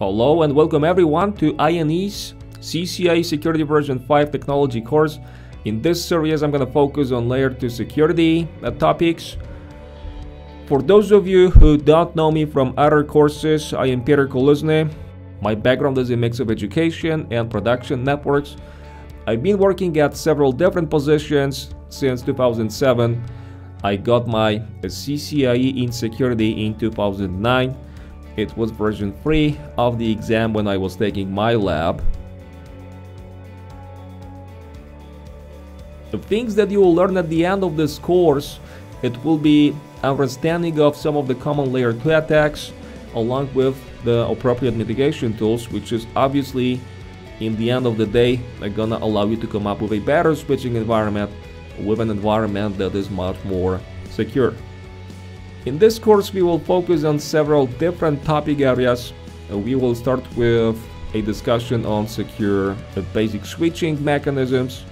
Hello and welcome everyone to INE's CCIE Security Version 5 Technology course. In this series, I'm going to focus on Layer 2 security topics. For those of you who don't know me from other courses, I am Peter Kulusny. My background is a mix of education and production networks. I've been working at several different positions since 2007. I got my CCIE in security in 2009. It was version 3 of the exam when I was taking my lab. The things that you will learn at the end of this course, it will be understanding of some of the common layer 2 attacks along with the appropriate mitigation tools, which is obviously in the end of the day are gonna allow you to come up with a better switching environment, with an environment that is much more secure. In this course, we will focus on several different topic areas. We will start with a discussion on secure basic switching mechanisms.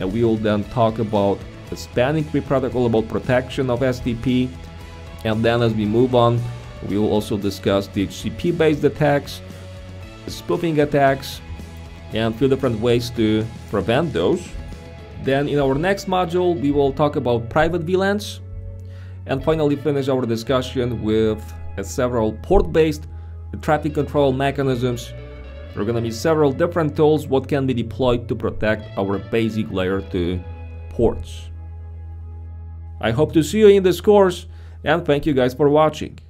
We will then talk about the spanning tree protocol, about protection of STP. And then as we move on, we will also discuss the HCP-based attacks, spoofing attacks, and a few different ways to prevent those. Then in our next module, we will talk about private VLANs. And finally finish our discussion with several port-based traffic control mechanisms. There are going to be several different tools what can be deployed to protect our basic layer 2 ports. I hope to see you in this course, and thank you guys for watching.